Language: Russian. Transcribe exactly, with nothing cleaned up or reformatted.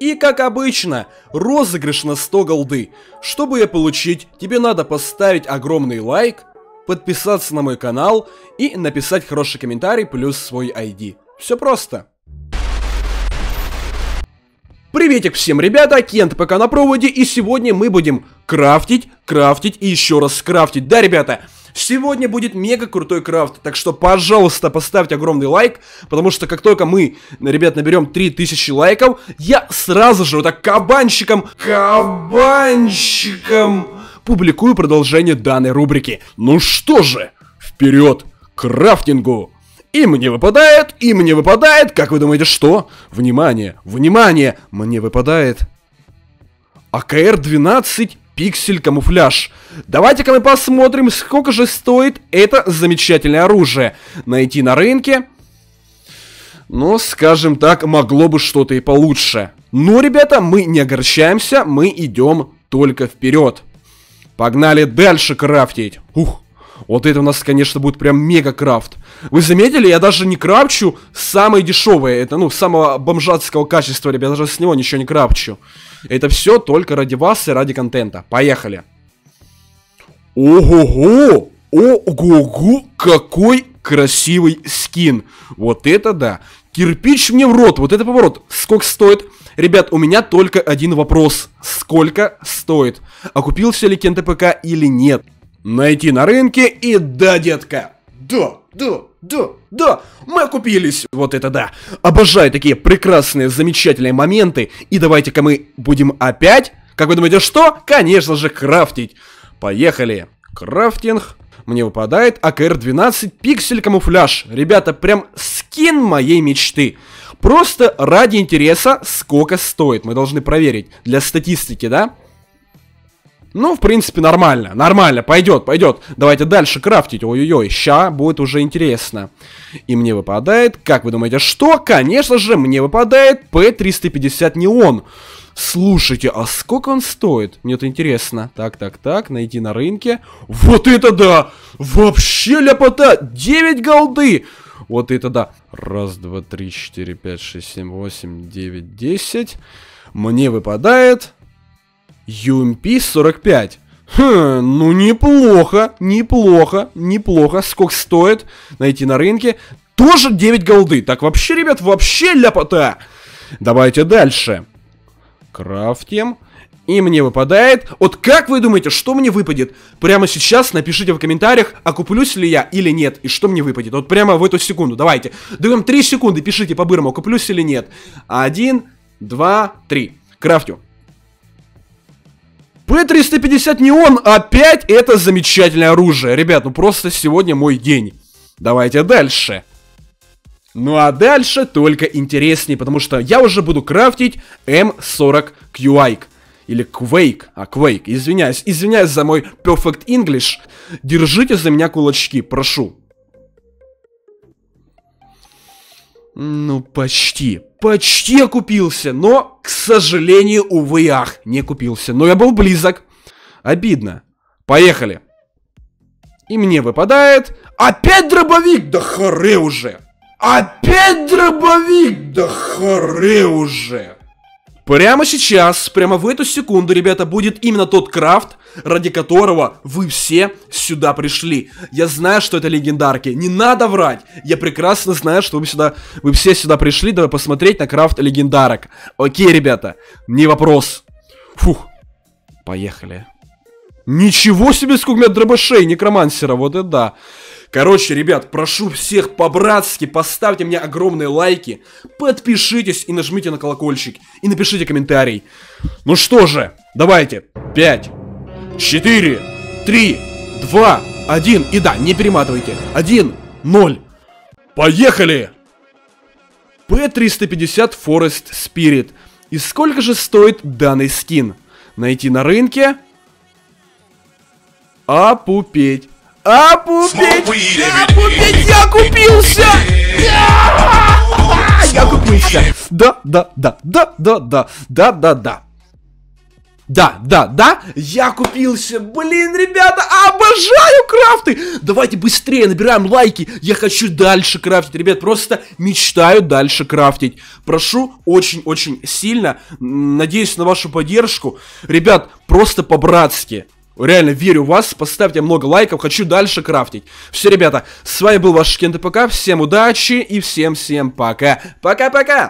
И как обычно, розыгрыш на сто голды. Чтобы ее получить, тебе надо поставить огромный лайк, подписаться на мой канал и написать хороший комментарий плюс свой ай ди. Все просто. Приветик всем, ребята, Кент пока на проводе, и сегодня мы будем крафтить, крафтить и еще раз крафтить. Да, ребята, сегодня будет мега крутой крафт, так что, пожалуйста, поставьте огромный лайк, потому что как только мы, ребят, наберем три тысячи лайков, я сразу же вот так кабанчиком, кабанчиком публикую продолжение данной рубрики. Ну что же, вперед к крафтингу! И мне выпадает, и мне выпадает, как вы думаете, что? Внимание, внимание, мне выпадает а ка эр двенадцать пиксель камуфляж. Давайте-ка мы посмотрим, сколько же стоит это замечательное оружие. Найти на рынке, ну, скажем так, могло бы что-то и получше. Но, ребята, мы не огорчаемся, мы идем только вперед. Погнали дальше крафтить. Ух. Вот это у нас, конечно, будет прям мега крафт. Вы заметили, я даже не крафчу самые дешевые. Это, ну, самого бомжатского качества, ребят. Даже с него ничего не крафчу. Это все только ради вас и ради контента. Поехали. Ого-го! Ого-го! Какой красивый скин! Вот это да! Кирпич мне в рот! Вот это поворот! Сколько стоит? Ребят, у меня только один вопрос. Сколько стоит? Окупился ли Кент ПК или нет? Найти на рынке, и да, детка, да, да, да, да, мы окупились, вот это да. Обожаю такие прекрасные, замечательные моменты, и давайте-ка мы будем опять, как вы думаете, что? Конечно же, крафтить. Поехали, крафтинг, мне выпадает а ка эр двенадцать пиксель камуфляж, ребята, прям скин моей мечты. Просто ради интереса, сколько стоит, мы должны проверить, для статистики, да? Ну, в принципе, нормально, нормально, пойдет, пойдет. Давайте дальше крафтить, ой-ой-ой, ща будет уже интересно. И мне выпадает, как вы думаете, что? Конечно же, мне выпадает пэ триста пятьдесят Neon. Слушайте, а сколько он стоит? Мне это интересно. Так, так, так, найти на рынке. Вот это да! Вообще ляпота! девять голды! Вот это да! Раз, два, три, четыре, пять, шесть, семь, восемь, девять, десять. Мне выпадает... ю эм пи сорок пять. Хм, ну неплохо, неплохо, неплохо. Сколько стоит? Найти на рынке. Тоже девять голды. Так вообще, ребят, вообще ляпота. Давайте дальше. Крафтим. И мне выпадает... Вот как вы думаете, что мне выпадет? Прямо сейчас напишите в комментариях, окуплюсь ли я или нет. И что мне выпадет? Вот прямо в эту секунду. Давайте. Даем три секунды, пишите по-бырому, окуплюсь или нет. Один, два, три. Крафтю. пэ триста пятьдесят Neon, опять это замечательное оружие. Ребят, ну просто сегодня мой день. Давайте дальше. Ну а дальше только интереснее, потому что я уже буду крафтить эм сорок кью ай. Или Quake. А, Quake, извиняюсь. Извиняюсь за мой Perfect English. Держите за меня кулачки, прошу. Ну, почти. Почти окупился, но, к сожалению, увы, ах, не купился. Но я был близок. Обидно. Поехали. И мне выпадает... Опять дробовик! Да хоры уже! Опять дробовик! Да хоры уже! Прямо сейчас, прямо в эту секунду, ребята, будет именно тот крафт, ради которого вы все сюда пришли. Я знаю, что это легендарки, не надо врать. Я прекрасно знаю, что вы сюда, вы все сюда пришли, давай посмотреть на крафт легендарок. Окей, ребята, не вопрос. Фух, поехали. Ничего себе, сколько у меня дробашей, некромансера, вот это да. Короче, ребят, прошу всех по-братски, поставьте мне огромные лайки, подпишитесь и нажмите на колокольчик, и напишите комментарий. Ну что же, давайте, пять, четыре, три, два, один, и да, не перематывайте, один, ноль, поехали! пэ триста пятьдесят Forest Spirit. И сколько же стоит данный скин? Найти на рынке... Опупеть! Опупеть! Опупеть! Я купился! Я купился! Да, да, да, да, да, да, да, да, да. Да, да, да, я купился. Блин, ребята, обожаю крафты. Давайте быстрее набираем лайки. Я хочу дальше крафтить. Ребят, просто мечтаю дальше крафтить. Прошу очень-очень сильно. Надеюсь на вашу поддержку. Ребят, просто по-братски. Реально верю в вас. Поставьте много лайков. Хочу дальше крафтить. Все, ребята, с вами был ваш Кент и П К. Всем удачи и всем-всем пока. Пока-пока.